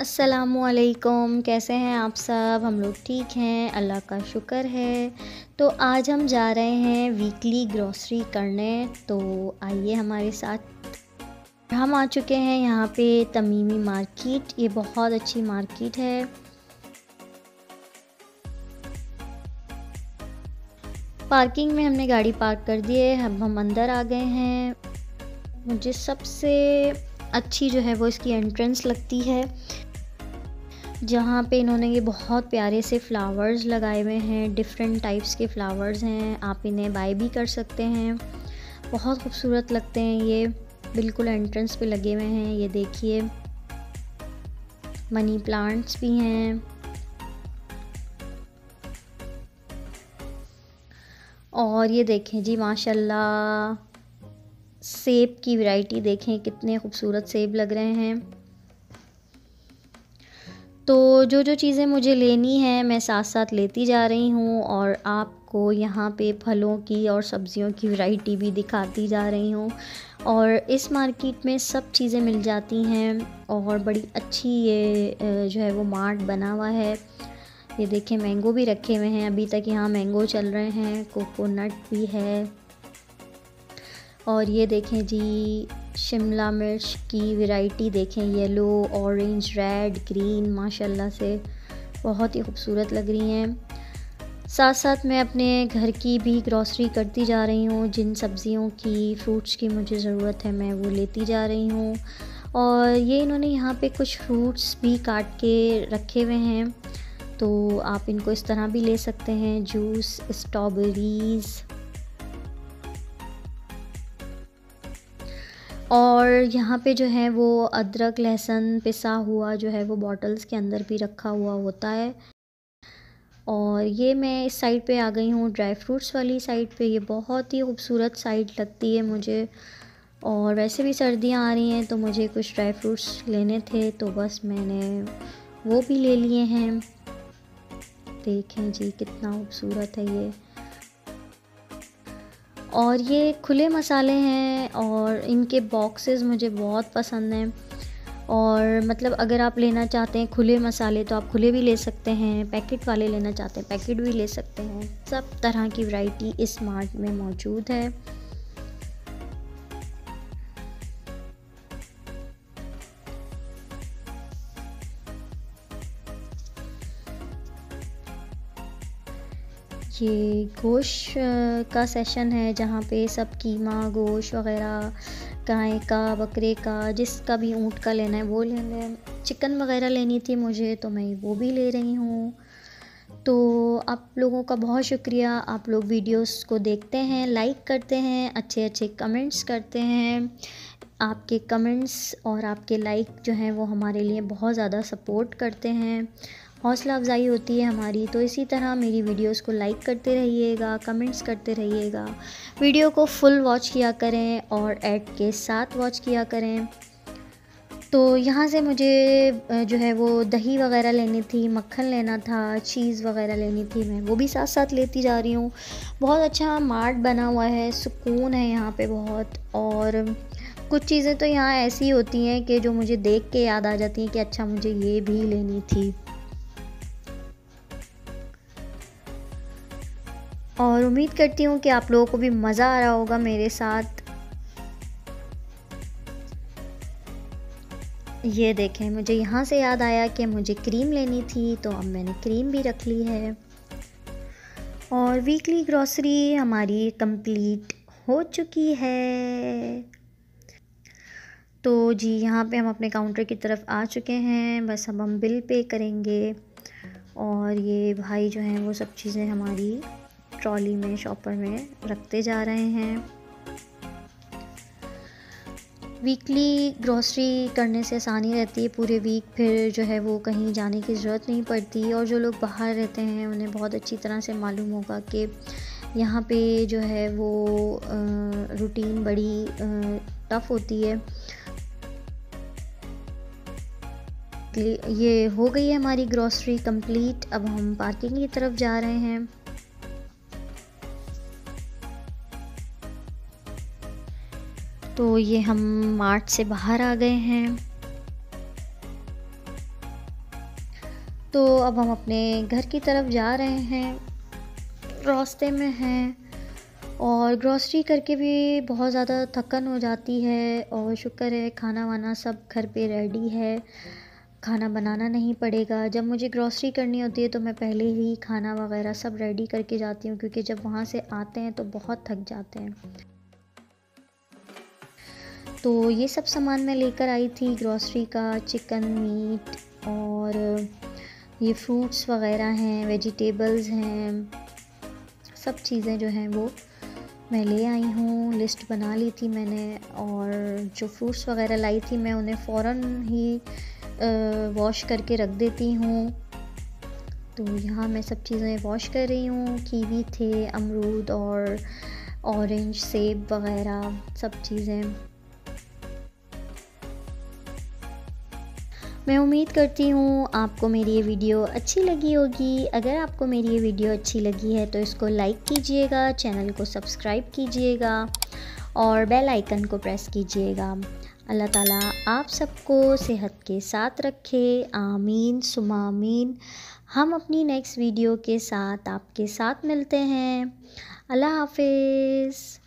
अस्सलामुअलैकुम, कैसे हैं आप सब। हम लोग ठीक हैं, अल्लाह का शुक्र है। तो आज हम जा रहे हैं वीकली ग्रॉसरी करने, तो आइए हमारे साथ। हम आ चुके हैं यहाँ पे तमीमी मार्केट, ये बहुत अच्छी मार्केट है। पार्किंग में हमने गाड़ी पार्क कर दी है, हम अंदर आ गए हैं। मुझे सबसे अच्छी जो है वो इसकी एंट्रेंस लगती है, जहाँ पे इन्होंने ये बहुत प्यारे से फ्लावर्स लगाए हुए हैं। डिफरेंट टाइप्स के फ्लावर्स हैं, आप इन्हें बाय भी कर सकते हैं, बहुत खूबसूरत लगते हैं। ये बिल्कुल एंट्रेंस पे लगे हुए हैं, ये देखिए। मनी प्लांट्स भी हैं और ये देखें जी माशाल्लाह, सेब की वैरायटी देखें, कितने खूबसूरत सेब लग रहे हैं। तो जो जो चीज़ें मुझे लेनी है मैं साथ साथ लेती जा रही हूँ और आपको यहाँ पे फलों की और सब्जियों की वैरायटी भी दिखाती जा रही हूँ। और इस मार्केट में सब चीज़ें मिल जाती हैं और बड़ी अच्छी ये जो है वो मार्ट बना हुआ है। ये देखें मैंगो भी रखे हुए हैं, अभी तक यहाँ मैंगो चल रहे हैं, कोकोनट भी है। और ये देखें जी शिमला मिर्च की वैरायटी देखें, येलो, ऑरेंज, रेड, ग्रीन, माशाल्लाह से बहुत ही खूबसूरत लग रही हैं। साथ साथ मैं अपने घर की भी ग्रॉसरी करती जा रही हूँ, जिन सब्ज़ियों की, फ्रूट्स की मुझे ज़रूरत है मैं वो लेती जा रही हूँ। और ये इन्होंने यहाँ पे कुछ फ्रूट्स भी काट के रखे हुए हैं, तो आप इनको इस तरह भी ले सकते हैं, जूस, स्ट्रॉबेरीज़। और यहाँ पे जो है वो अदरक लहसुन पिसा हुआ जो है वो बॉटल्स के अंदर भी रखा हुआ होता है। और ये मैं इस साइड पे आ गई हूँ, ड्राई फ्रूट्स वाली साइड पे, ये बहुत ही खूबसूरत साइड लगती है मुझे। और वैसे भी सर्दियाँ आ रही हैं तो मुझे कुछ ड्राई फ्रूट्स लेने थे, तो बस मैंने वो भी ले लिए हैं। देखें जी कितना खूबसूरत है ये। और ये खुले मसाले हैं और इनके बॉक्सेस मुझे बहुत पसंद हैं। और मतलब अगर आप लेना चाहते हैं खुले मसाले तो आप खुले भी ले सकते हैं, पैकेट वाले लेना चाहते हैं पैकेट भी ले सकते हैं। सब तरह की वैरायटी इस मार्ट में मौजूद है। ये गोश्त का सेशन है, जहाँ पे सब कीमा, गोश्त वग़ैरह, गाय का, बकरे का, जिसका भी, ऊँट का लेना है वो लेना है। चिकन वग़ैरह लेनी थी मुझे तो मैं वो भी ले रही हूँ। तो आप लोगों का बहुत शुक्रिया, आप लोग वीडियोस को देखते हैं, लाइक करते हैं, अच्छे अच्छे कमेंट्स करते हैं। आपके कमेंट्स और आपके लाइक जो हैं वो हमारे लिए बहुत ज़्यादा सपोर्ट करते हैं, हौसला अफजाई होती है हमारी। तो इसी तरह मेरी वीडियोस को लाइक करते रहिएगा, कमेंट्स करते रहिएगा, वीडियो को फुल वॉच किया करें और ऐड के साथ वॉच किया करें। तो यहाँ से मुझे जो है वो दही वग़ैरह लेनी थी, मक्खन लेना था, चीज़ वग़ैरह लेनी थी, मैं वो भी साथ साथ लेती जा रही हूँ। बहुत अच्छा मार्ट बना हुआ है, सुकून है यहाँ पे बहुत। और कुछ चीज़ें तो यहाँ ऐसी होती हैं कि जो मुझे देख के याद आ जाती हैं कि अच्छा मुझे ये भी लेनी थी। और उम्मीद करती हूँ कि आप लोगों को भी मज़ा आ रहा होगा मेरे साथ। ये देखें मुझे यहाँ से याद आया कि मुझे क्रीम लेनी थी, तो अब मैंने क्रीम भी रख ली है। और वीकली ग्रॉसरी हमारी कंप्लीट हो चुकी है। तो जी यहाँ पे हम अपने काउंटर की तरफ आ चुके हैं, बस अब हम बिल पे करेंगे। और ये भाई जो हैं वो सब चीज़ें हमारी ट्रॉली में, शॉपर में रखते जा रहे हैं। वीकली ग्रॉसरी करने से आसानी रहती है, पूरे वीक फिर जो है वो कहीं जाने की ज़रूरत नहीं पड़ती। और जो लोग बाहर रहते हैं उन्हें बहुत अच्छी तरह से मालूम होगा कि यहाँ पे जो है वो रूटीन बड़ी टफ होती है। ये हो गई है हमारी ग्रॉसरी कंप्लीट, अब हम पार्किंग की तरफ जा रहे हैं। तो ये हम मार्ट से बाहर आ गए हैं। तो अब हम अपने घर की तरफ जा रहे हैं, रास्ते में हैं और ग्रॉसरी करके भी बहुत ज़्यादा थकान हो जाती है। और शुक्र है खाना वाना सब घर पे रेडी है, खाना बनाना नहीं पड़ेगा। जब मुझे ग्रॉसरी करनी होती है तो मैं पहले ही खाना वगैरह सब रेडी करके जाती हूँ, क्योंकि जब वहाँ से आते हैं तो बहुत थक जाते हैं। तो ये सब सामान मैं लेकर आई थी ग्रॉसरी का, चिकन, मीट और ये फ्रूट्स वग़ैरह हैं, वेजिटेबल्स हैं, सब चीज़ें जो हैं वो मैं ले आई हूँ। लिस्ट बना ली थी मैंने और जो फ्रूट्स वग़ैरह लाई थी मैं उन्हें फ़ौरन ही वॉश करके रख देती हूँ। तो यहाँ मैं सब चीज़ें वॉश कर रही हूँ। कीवी थे, अमरूद और ऑरेंज, सेब वग़ैरह सब चीज़ें। मैं उम्मीद करती हूँ आपको मेरी ये वीडियो अच्छी लगी होगी। अगर आपको मेरी ये वीडियो अच्छी लगी है तो इसको लाइक कीजिएगा, चैनल को सब्सक्राइब कीजिएगा और बेल आइकन को प्रेस कीजिएगा। अल्लाह ताला आप सबको सेहत के साथ रखे, आमीन सुम्मा आमीन। हम अपनी नेक्स्ट वीडियो के साथ आपके साथ मिलते हैं। अल्लाह हाफिज़।